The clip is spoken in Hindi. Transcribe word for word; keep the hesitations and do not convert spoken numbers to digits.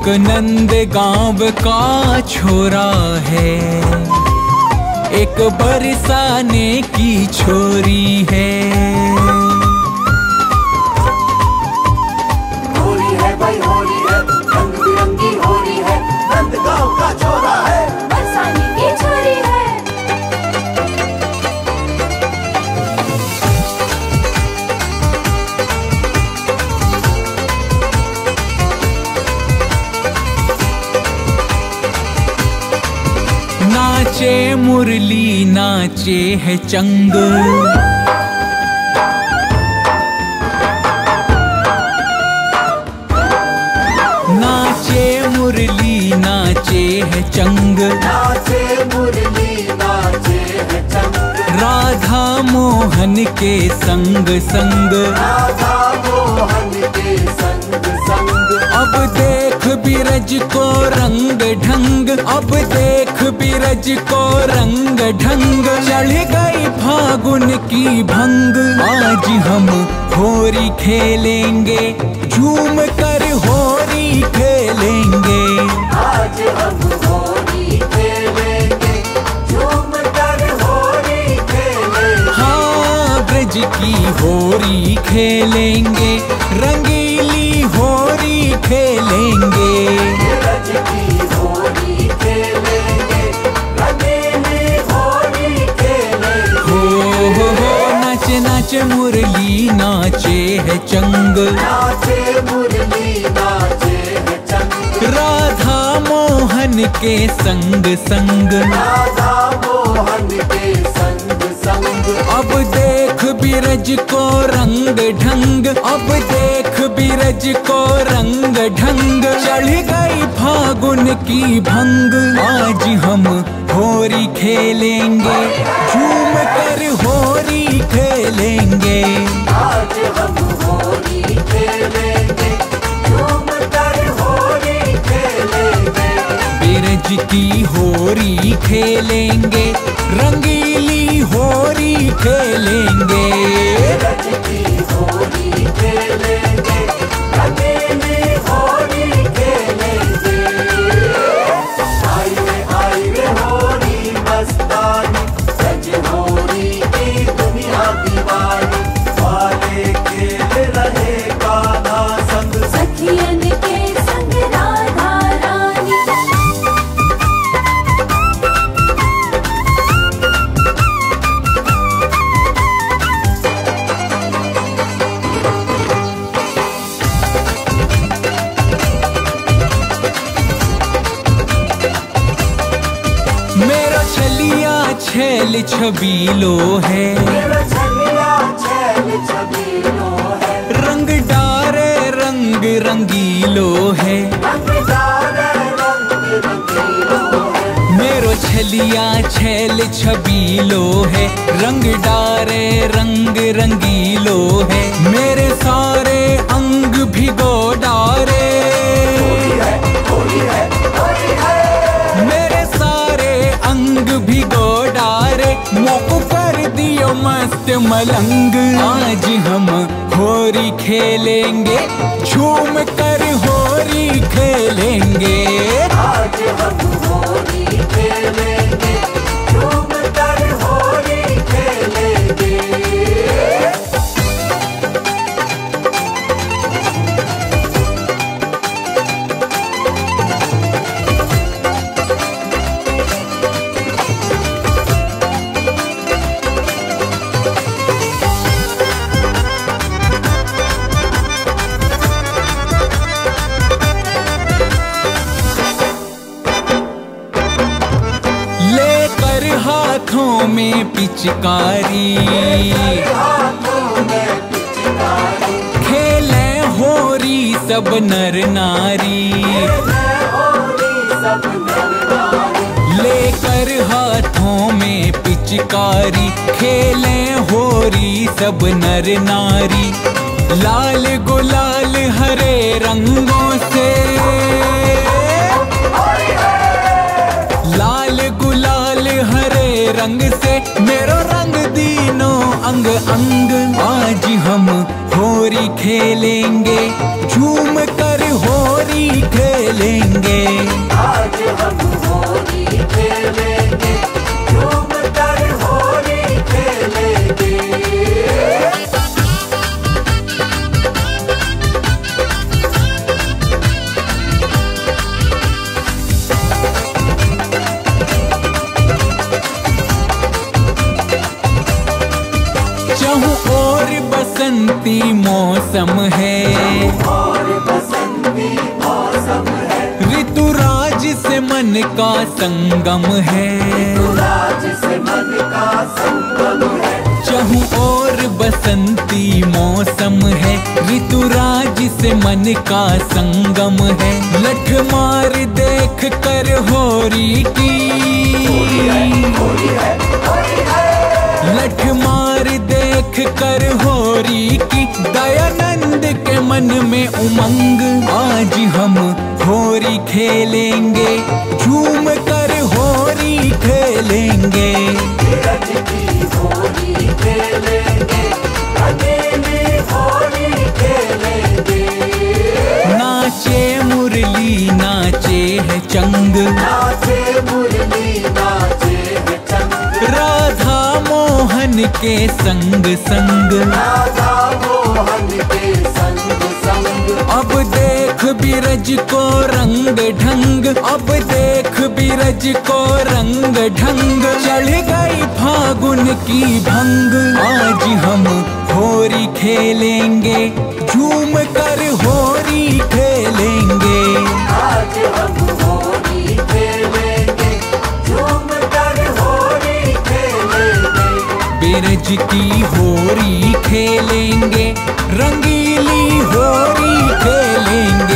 एक नंद गांव का छोरा है, एक बरसाने की छोरी है। होली है भाई होली है, रंग बिरंगी होली है, नंद गांव का छोरा है, बरसाने की छोरी है। नाचे मुरली नाचे है चंग, नाचे मुरली नाचे है चंग, नाचे मुरली नाचे है चंग। राधा मोहन के संग संग, राधा मोहन के संग संग। अब देख बिरज को रंग ढंग, अब देख बिरज को रंग ढंग। चढ़ गई फागुन की भंग, आज हम होली खेलेंगे, झूम कर होली खेलेंगे। आज हम होली खेलेंगे, झूम कर होली खेलेंगे। हाँ ब्रज की होली खेलेंगे, रंगीली होली खेलेंगे, ब्रज की होली खेलेंगे, रंगीली होली खेलेंगे। हो हो हो नाचे नाचे मुरली नाचे है चंग, नाचे मुरली नाचे है चंग। राधा मोहन के संग संग, राधा मोहन के संग संग। अब देख बिरज को रंग ढंग, अब देख बिरज को रंग ढंग। चढ़ गई फागुन की भंग, आज हम होली खेलेंगे, झूम कर होली खेलेंगे, आज हम होली खेलेंगे, झूम कर होली खेलेंगे। बिरज की होली खेलेंगे, रंगीली होली खेलेंगे, बिरज की होली खेलेंगे, रंगीली होली खेलेंगे। आई रे आई रे होली मस्तानी, सज होली की दुनिया दीवानी। वाले खेल रहे कान्हा संग, सखियन के संग राधा रानी। मेरा छलिया छैल छबीलो है, मेरा छलिया छैल छबीलो है। रंग डारे रंग रंगीलो है, रंग डारे रंग रंगीलो है। मेरो छलिया छैल छबीलो है, रंग डारे रंग रंगीलो है। मेरे सारे अंग भिगो डारे, होली है होली है होली है। मेरे सारे अंग भिगो डारे, मुख पर दियो मस्त मलंग। आज हम होली खेलेंगे, झूम कर होली खेलेंगे, आज हम होली खेलेंगे, झूम कर होली खेलेंगे। हाथों में पिचकारी, खेले होली सब नर नारी। लेकर हाथों में पिचकारी, खेले होली सब नर नारी। लाल गुलाल हरे रंगों से, लाल गुलाल हरे रंग से। मेरो रंग दीनो अंग अंग, आज हम होली खेलेंगे, झूम कर होली खेलेंगे। खेलेंगे, आज हम होली खेलेंगे, झूम कर होली खेलेंगे। चहुं ओर बसंती मौसम है, मन का संगम है, से मन का संगम है। चहुं ओर बसंती मौसम है, ऋतुराज से मन का संगम है। लठ मार देख कर होरी की, लठ मार देख कर होरी की, दयानंद के मन में उमंग। आज हम होली खेलेंगे, झूम कर होली खेलेंगे, धीरज की होली खेलेंगे, अकेले होली खेलेंगे। नाचे मुरली नाचे है चंग, नाचे मुरली नाचे है चंग, राधा मोहन के संग संग, राधा मोहन के संग संग। अब देख बिरज को रंग ढंग, अब देख बिरज को रंग ढंग, चढ़ गई फागुन की भंग। आज हम होली खेलेंगे, झूम कर होली खेलेंगे, आज हम होली खेलेंगे, झूम कर होली खेलेंगे। बिरज की होली खेलेंगे, रंगीली होली खेलेंगे।